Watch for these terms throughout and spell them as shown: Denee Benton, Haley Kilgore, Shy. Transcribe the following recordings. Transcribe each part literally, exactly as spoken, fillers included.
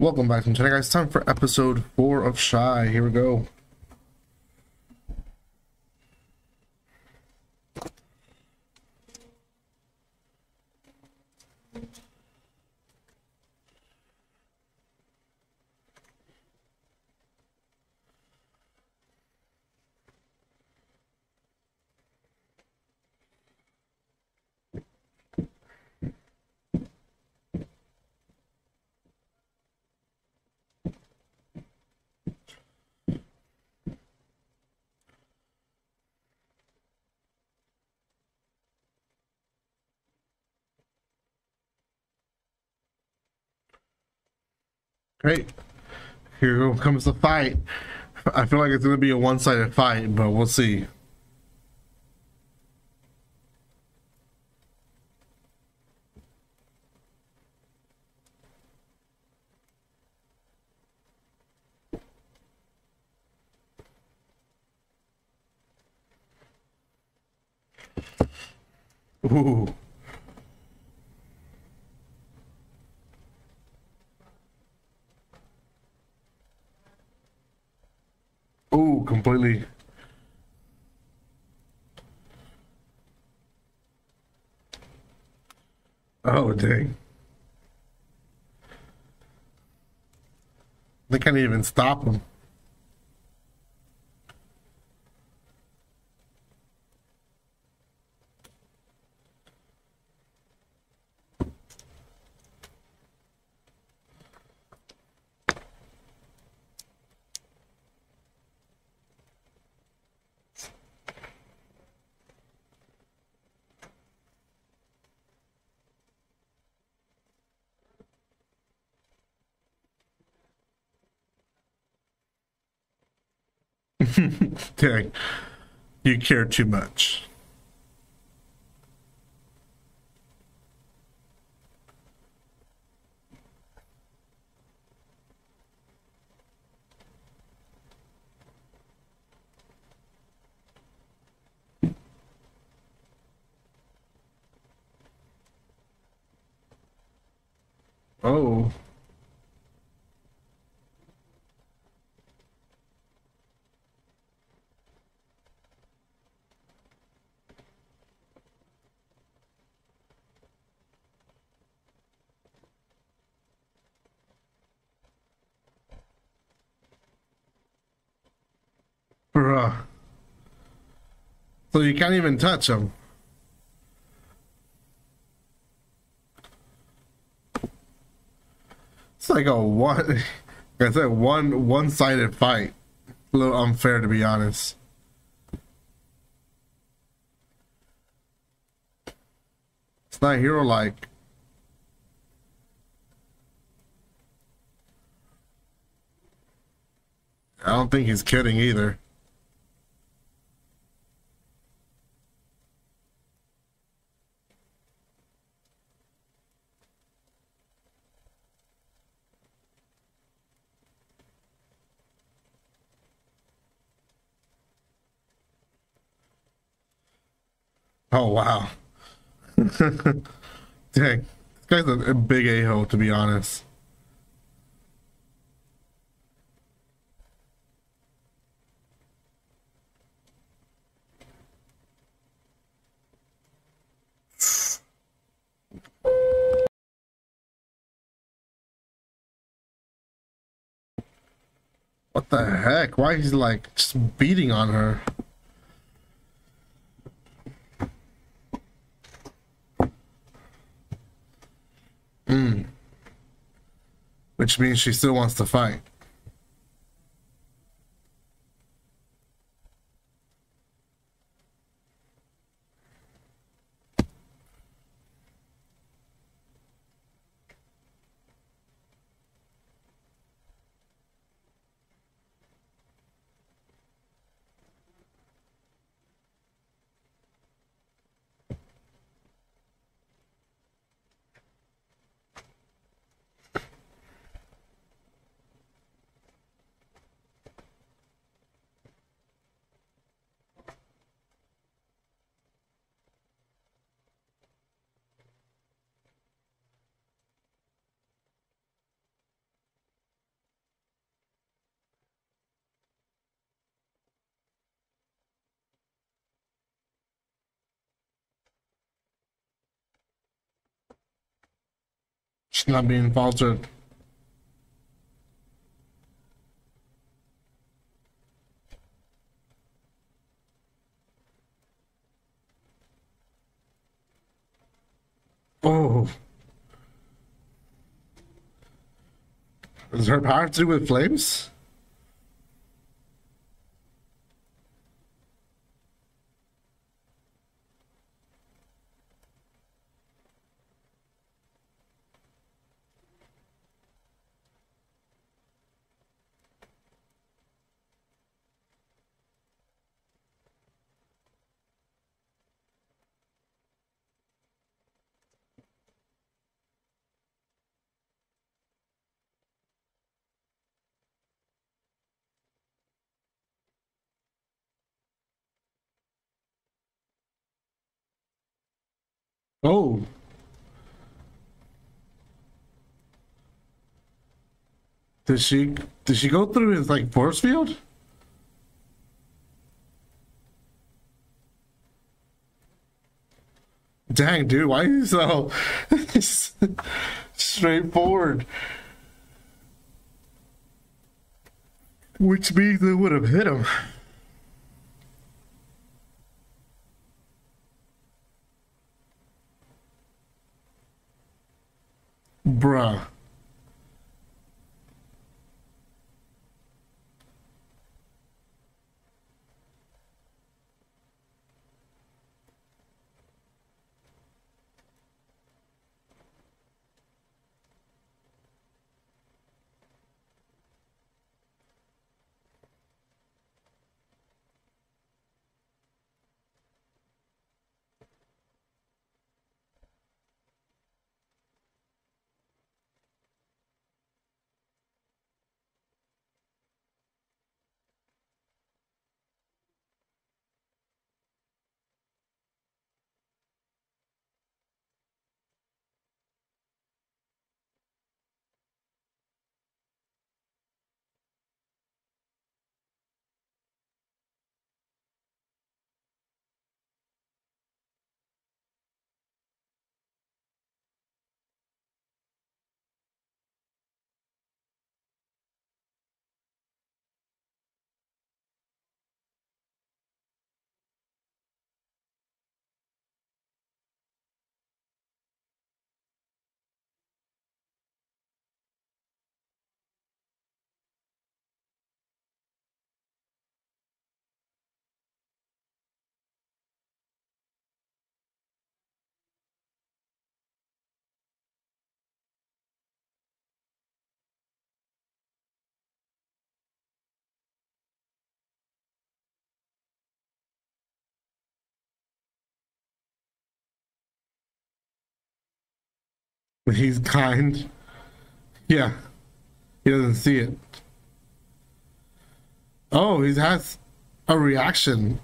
Welcome back to today, guys. Time for episode four of Shy. Here we go. Right, here comes the fight. I feel like it's going to be a one-sided fight, but we'll see. Ooh. Oh, completely. Oh, dang. They can't even stop him. Dang, you care too much. Oh. Bruh. So you can't even touch him. It's like a one, like I said, one one-sided fight. A little unfair, to be honest. It's not hero-like. I don't think he's kidding either. Oh, wow. Dang. This guy's a big a-hole, to be honest. What the heck? Why is he like just beating on her? Mm. Which means she still wants to fight. It's not being faltered. Oh. Is her power to do with flames? Oh. Did she did she go through his like force field? Dang, dude, why is he so straightforward? Which means they would have hit him. Bruh. He's kind. Yeah. He doesn't see it. Oh, he has a reaction.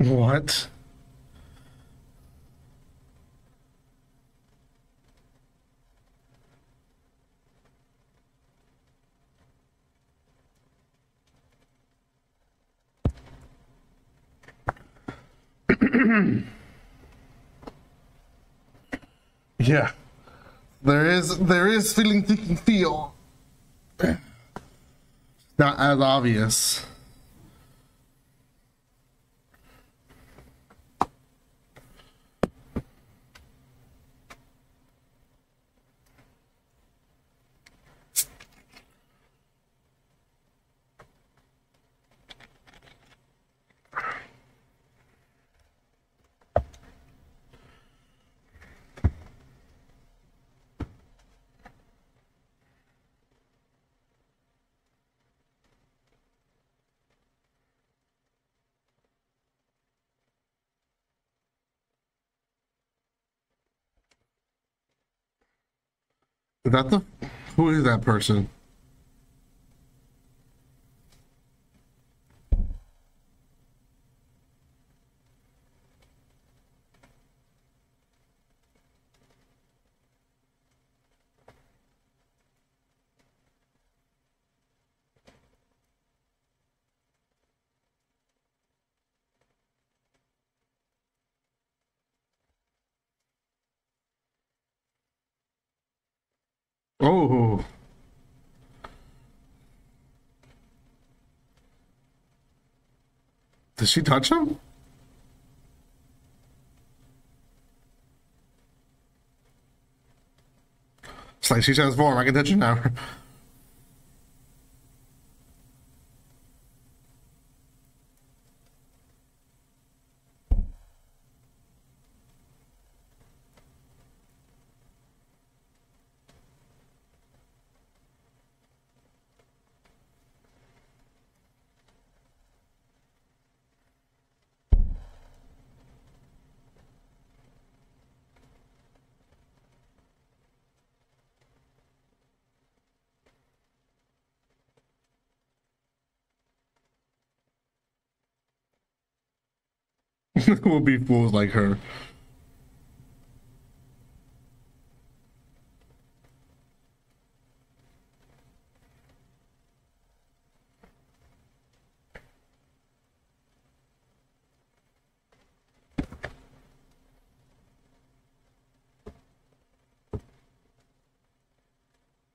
What? Yeah. There is there is feeling you can feel. Not as obvious. Is that the, who is that person? Oh, did she touch him? It's like she transformed. I can touch you now. We'll be fools like her.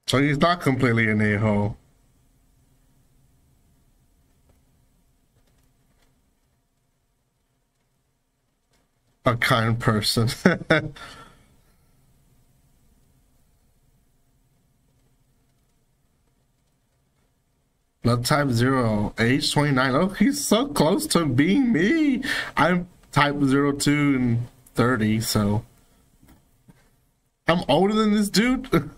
So he's not completely an a-hole. A kind person. Blood type zero, age twenty-nine. Oh, he's so close to being me. I'm type zero, two, and thirty, so I'm older than this dude.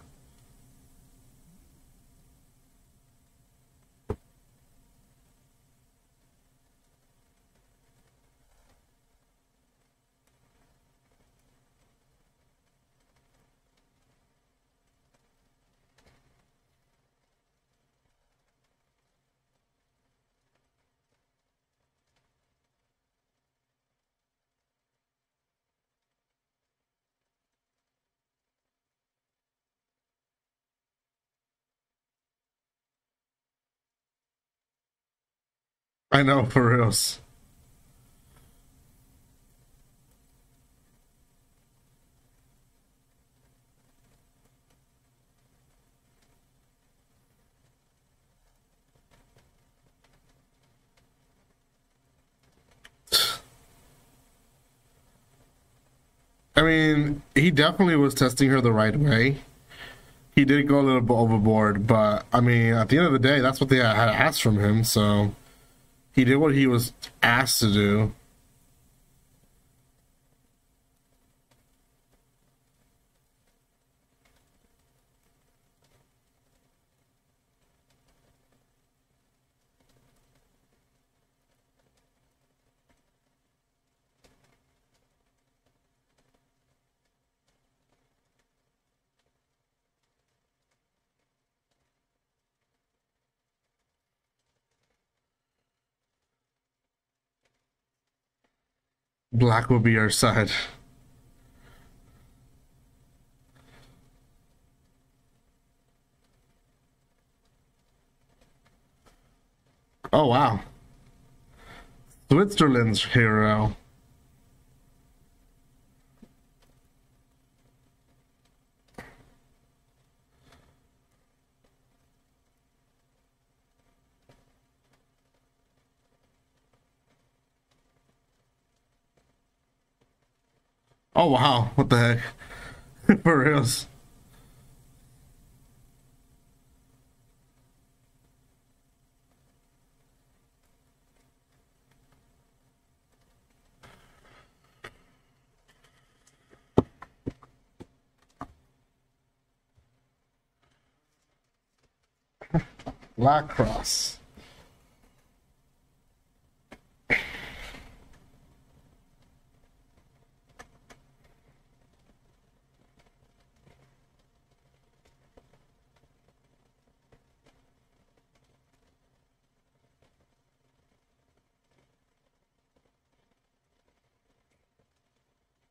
I know, for reals. I mean, he definitely was testing her the right way. He did go a little bit overboard, but I mean, at the end of the day, that's what they had asked from him, so... He did what he was asked to do. Black will be our side. Oh, wow. Switzerland's hero. Oh wow, what the heck? For reals. Lacrosse.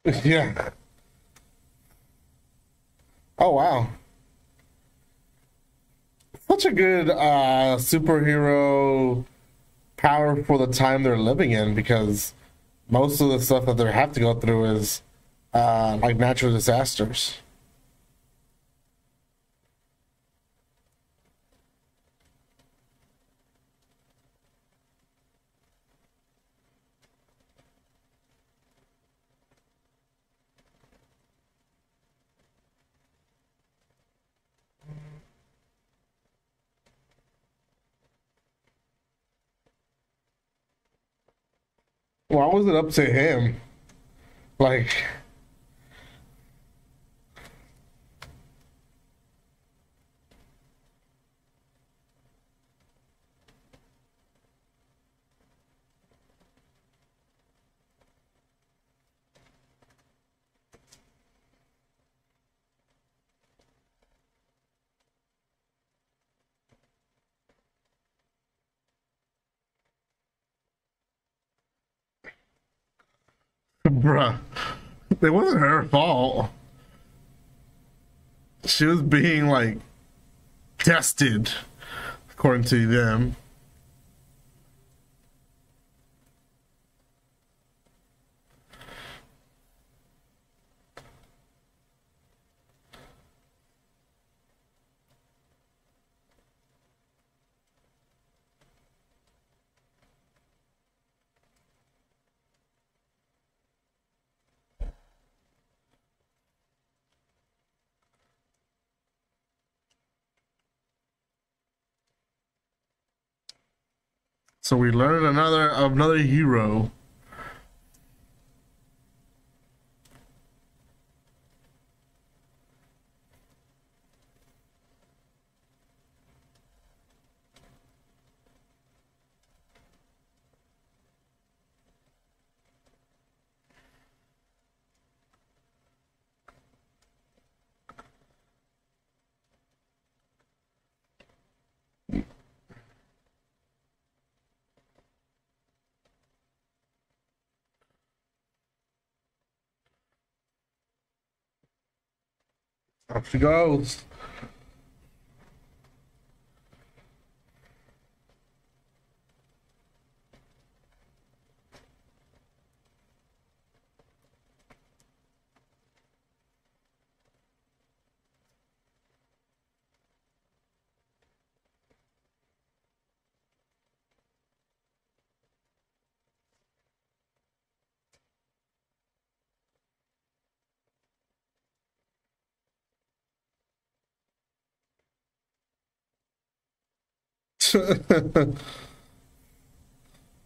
Yeah. Oh wow. Such a good uh superhero power for the time they're living in, because most of the stuff that they have to go through is uh like natural disasters. Why was it up to him? Like, bruh, it wasn't her fault. She was being, like, tested, according to them. So we learned another another hero. Up she goes.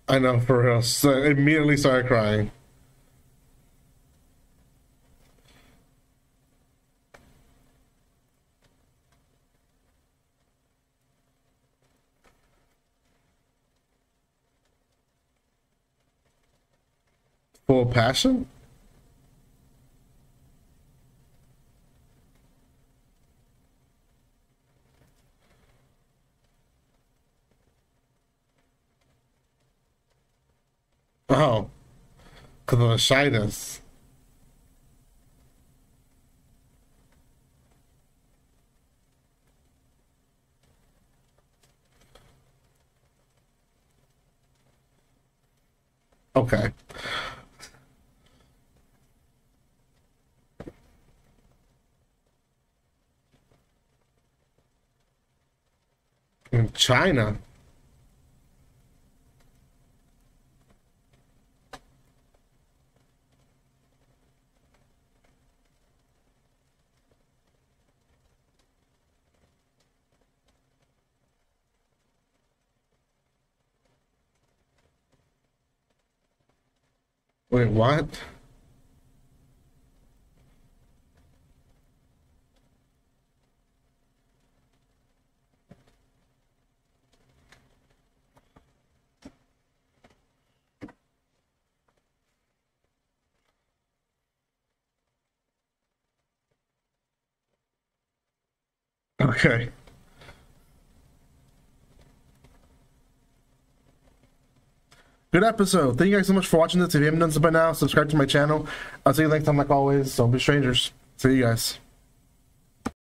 I know, for real. So I immediately started crying. Full of passion? Oh, because of the shyness. Okay. In China. Wait, what? Okay. good episode. Thank you guys so much for watching this. If you haven't done so by now, subscribe to my channel. I'll see you next time, like always. Don't be strangers. See you guys.